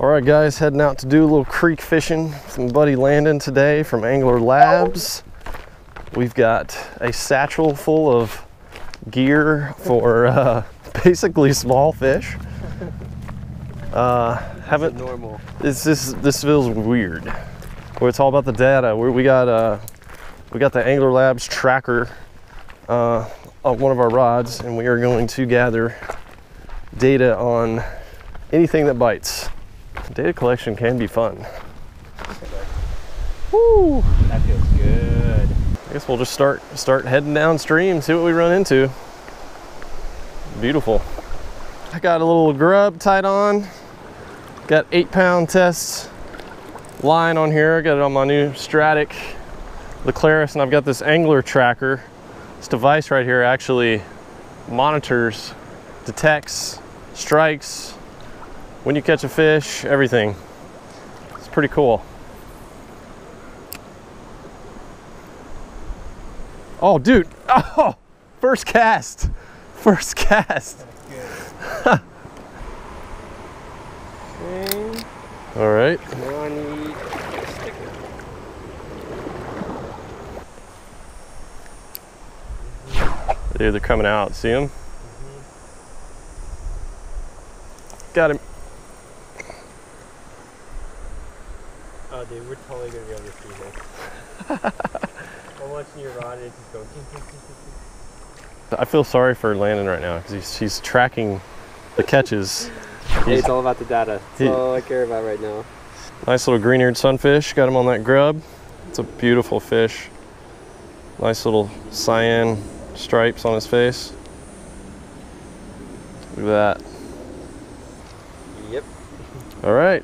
All right, guys, heading out to do a little creek fishing with my buddy Landon today from Angler Labs. We've got a satchel full of gear for basically small fish. Haven't normal. It's just, this feels weird. Well, it's all about the data. We got the Angler Labs tracker on one of our rods, and we are going to gather data on anything that bites. Data collection can be fun. Woo! That feels good. I guess we'll just start heading downstream, see what we run into. Beautiful. I got a little grub tied on. Got 8 pound test line on here. I got it on my new Stradic, the Clarus, and I've got this Angler Tracker. This device right here actually monitors, detects, strikes, when you catch a fish, everything. It's pretty cool. Oh, dude. Oh, first cast. First cast. Okay. All right. Now I need a sticker. Dude, they're coming out. See them? Mm-hmm. Got him. Oh, dude, we're totally going to be able to see this. I'm watching your rod and it's just going. I feel sorry for Landon right now because he's tracking the catches. Hey, it's all about the data. That's all I care about right now. Nice little green-eared sunfish. Got him on that grub. It's a beautiful fish. Nice little cyan stripes on his face. Look at that. Yep. All right.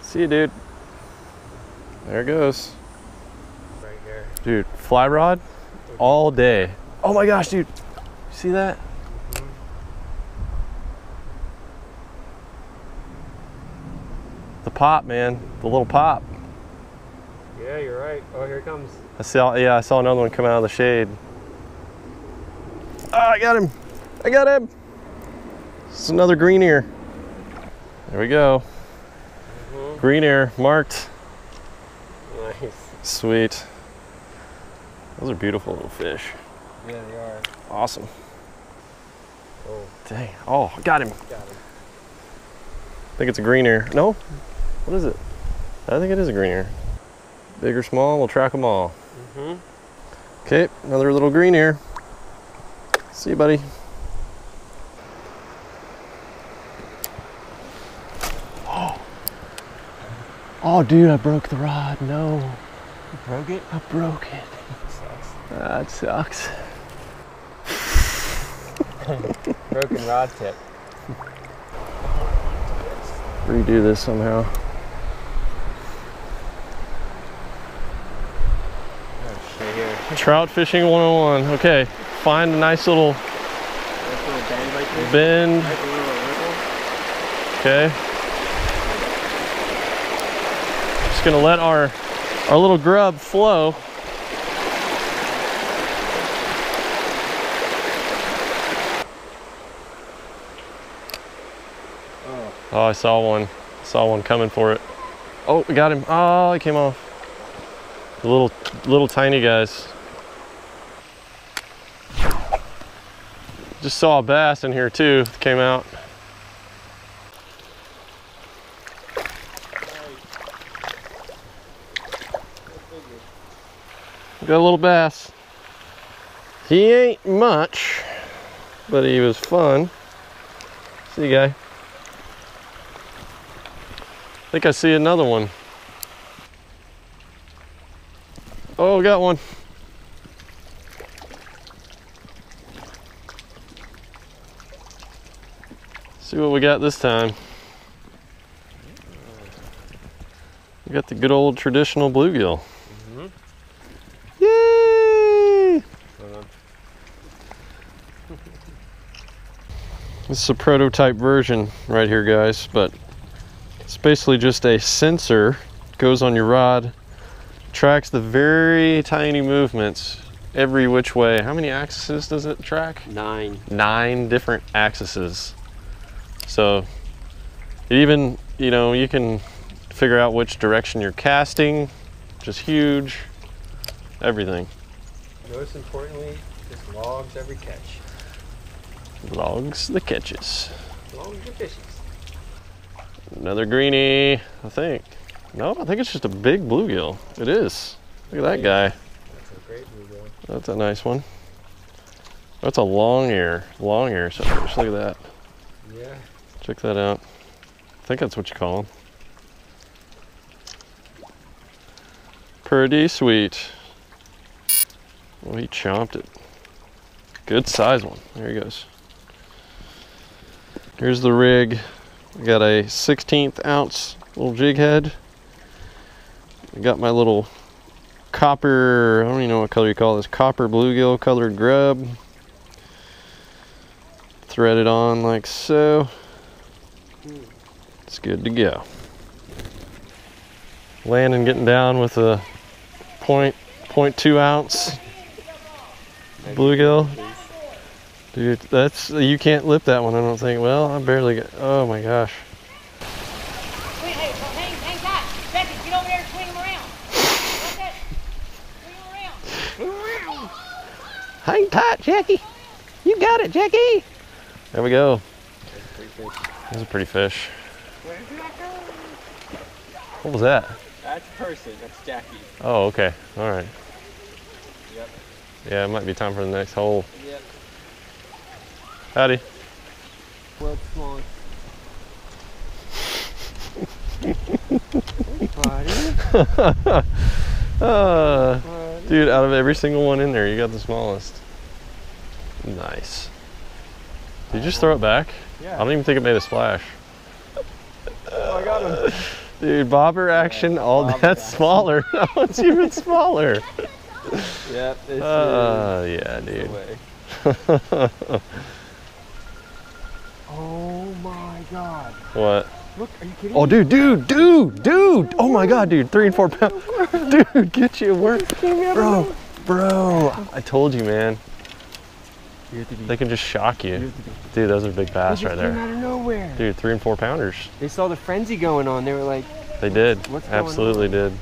See you, dude. There it goes. Right here. Dude, fly rod all day. Oh my gosh, dude. You see that? The pop, man. The little pop. Yeah, you're right. Oh, here it comes. I saw another one come out of the shade. Oh, I got him. I got him. It's another green ear. There we go. Mm-hmm. Green ear marked. Nice. Sweet. Those are beautiful little fish. Yeah, they are. Awesome. Oh. Dang. Oh, got him. Got him. I think it's a green ear. No? What is it? I think it is a green ear. Big or small, we'll track them all. Mm-hmm. Okay, another little green ear. See you, buddy. Oh. Oh, dude, I broke the rod. No. You broke it? I broke it. That sucks. Broken rod tip. Redo this somehow. Trout fishing 101. Okay, find a nice little bend right there. Bend. Okay. Just gonna let our little grub flow. Oh, I saw one. I saw one coming for it. Oh, we got him. Oh, he came off. The little tiny guys. Just saw a bass in here too. Came out. Got a little bass. He ain't much, but he was fun. See you, guy. I think I see another one. Oh, got one. See what we got this time. We got the good old traditional bluegill. Mm-hmm. Yay! This is a prototype version right here, guys, but it's basically just a sensor, goes on your rod, tracks the very tiny movements every which way. How many axes does it track? 9. 9 different axes. So it even you know, you can figure out which direction you're casting, which is huge, everything. Most importantly, it logs every catch. Logs the catches. Logs the fishes. Another greenie, I think. No, I think it's just a big bluegill. It is. Look at that guy. That's a great bluegill. That's a nice one. That's a long ear suckers. Look at that. Yeah. Check that out. I think that's what you call them. Pretty sweet. Well, he chomped it. Good size one. There he goes. Here's the rig. I got a 16th ounce little jig head. I got my little copper, I don't even know what color you call this, copper bluegill colored grub. Thread it on like so. It's good to go. Landon getting down with a 0.2 ounce bluegill. Dude, that's, you can't lip that one, I don't think. Well, I barely got, oh my gosh. Wait, hey, well, hang tight. Beckett, get over there and swing him around. That's it. Swing him around. Hang tight, Jackie. You got it, Jackie. There we go. That's a pretty fish. Where did that go? What was that? That's a person, that's Jackie. Oh, okay, all right. Yep. Yeah, it might be time for the next hole. Yep. Howdy. Well, small. Dude, out of every single one in there, you got the smallest. Nice. Did you just throw it back? Yeah. I don't even think it made a splash. Oh, I got him. Dude, bobber action, yeah, all bobber that's action. Smaller. That one's even smaller. Yep. It's yeah, dude. Oh my god. What? Look, are you kidding me? Oh, dude. Oh my god, dude. 3 and 4 pounds. Dude, get you a work. Bro. I told you, man. They can just shock you. Dude, those are big bass right there. They just came out of nowhere. Dude, 3 and 4 pounders. They saw the frenzy going on. They were like, they did. What's going on? Absolutely did.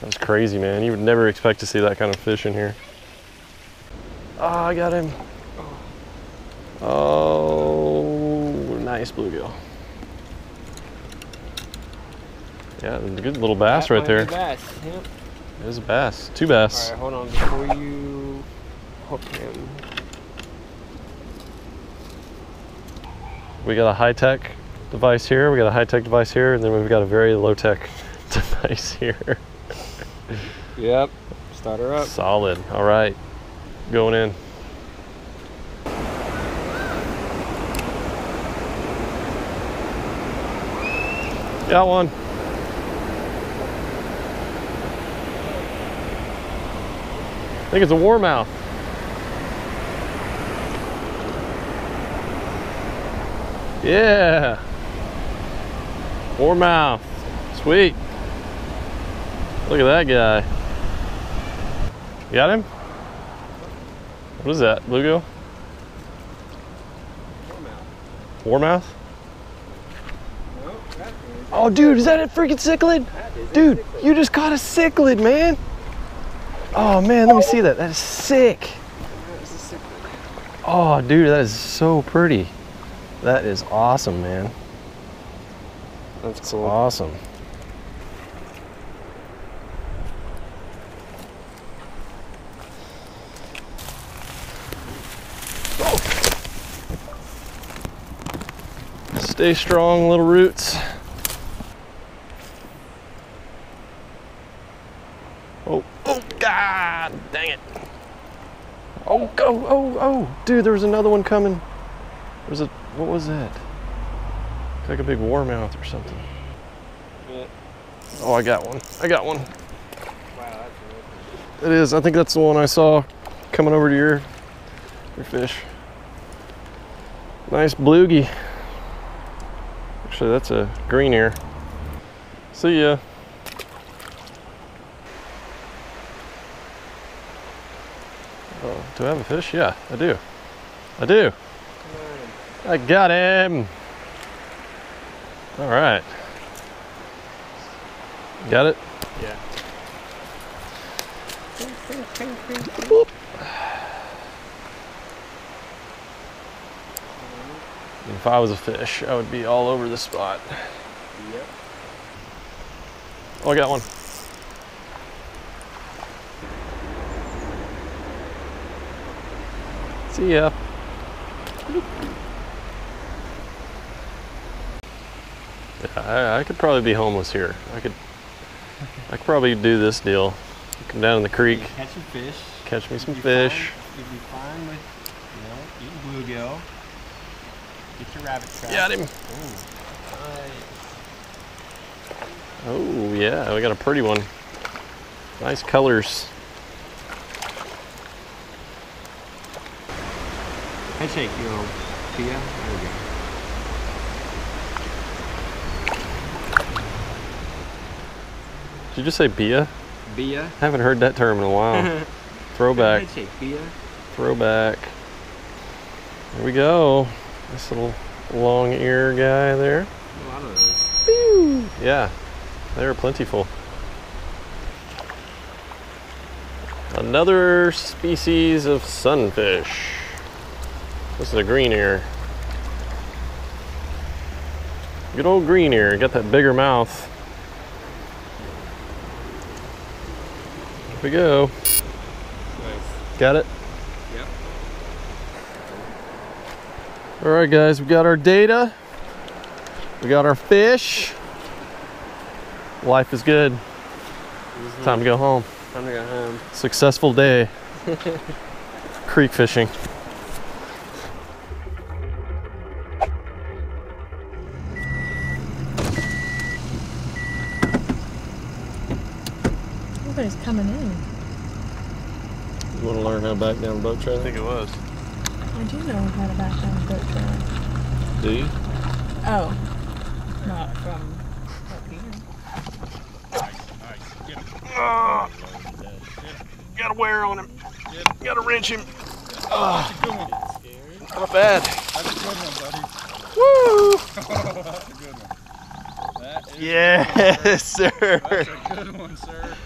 That was crazy, man. You would never expect to see that kind of fish in here. Oh, I got him. Oh, nice bluegill. Yeah, good little bass that right there. Bass. Yep. It was a bass. Two bass. All right, hold on before you hook him. We got a high-tech device here. We got a high-tech device here, and then we've got a very low-tech device here. Yep. Start her up. Solid. All right. Going in. Got one. I think it's a warmouth. Yeah. Warmouth. Sweet. Look at that guy. You got him? What is that, bluegill? Warmouth. Warmouth? Oh, dude, is that a freaking cichlid? Dude, you just caught a cichlid, man. Oh, man, let me see that. That is sick. Oh, dude, that is so pretty. That is awesome, man. That's cool. Awesome. Stay strong, little roots. Oh, oh, god dang it. Oh, oh, oh, oh. Dude, there was another one coming. There's a, what was that? It's like a big warmouth or something. Yeah. Oh, I got one. I got one. Wow, that's good. It is. I think that's the one I saw coming over to your fish. Nice bluegie. Actually, that's a green ear. See ya. Oh, do I have a fish? Yeah, I do. I do. I got him. All right. Got it? Yeah. Boop. If I was a fish, I would be all over the spot. Yep. Oh, I got one. See ya. I could probably be homeless here. I could probably do this deal. Come down in the creek. Catch some fish. Catch me some fish. You'd be fine with, you know, eating bluegill. Get your rabbit trap. Got him. Nice. Oh yeah, we got a pretty one. Nice colors. I shake you old Tia. There we go. Did you just say Bia? Bia. Haven't heard that term in a while. Throwback. Headshake, Bia. Throwback. There we go. This little long ear guy there. A lot of those. Woo! Yeah, they are plentiful. Another species of sunfish. This is a green ear. Good old green ear. Got that bigger mouth. Here we go. Nice. Got it? Yep. All right, guys, we got our data. We got our fish. Life is good. Time to go home. Time to go home. Successful day. Creek fishing. Nobody's coming in. You want to learn how to back down a boat trailer? I think it was. I do know how to back down a boat trailer. Do you? Oh. Not from up here. Nice. Get him. Got a wear on him. Got to wrench him. Not bad. That's a good one, buddy. Woo! That's a good one. That is yes, sir. That's a good one, sir.